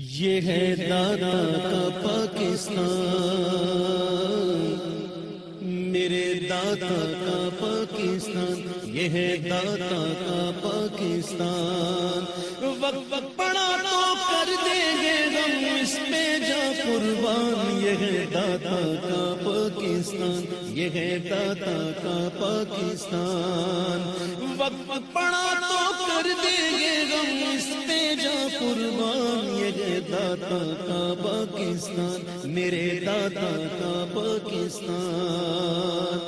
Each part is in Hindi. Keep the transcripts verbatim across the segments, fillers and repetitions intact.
ये है दादा का पाकिस्तान, मेरे दादा का पाकिस्तान, ये है दादा का पाकिस्तान। वक्त वक्त बड़ा तो कर देंगे हम इस पे जा कुर्बान, ये है दादा का पाकिस्तान, ये है दादा का पाकिस्तान। वक्त वक्त बड़ा तो कर देंगे हम इस पे जा कुर्बान, मेरे दादा का पाकिस्तान, मेरे दादा का पाकिस्तान।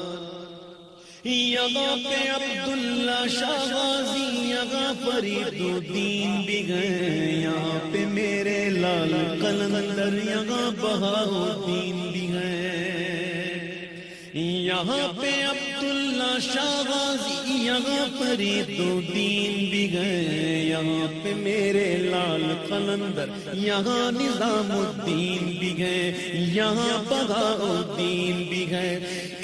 यहाँ पे अब्दुल्ला शाहबाजी, यहाँ फरीदुद्दीन भी गए, यहाँ पे मेरे लाल कलंदर, यहाँ बहाउद्दीन भी गए। यहाँ पे अब्दुल्ला शाहबाजी, यहाँ फरीदुद्दीन भी गए, यहाँ पे मेरे लाल कलंदर, यहाँ निजामुद्दीन भी गए, यहाँ पगामुद्दीन भी गए।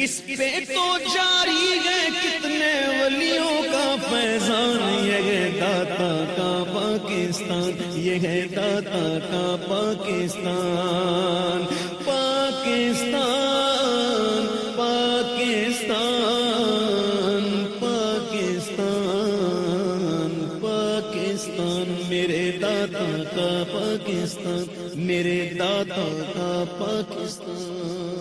इस पे तो जारी है कितने वलियों का फैजान, ये है दाता का पाकिस्तान, ये है दाता का पाकिस्तान। पाकिस्तान पाकिस्तान पाकिस्तान पाकिस्तान, मेरे दाता का पाकिस्तान, मेरे दाता का पाकिस्तान।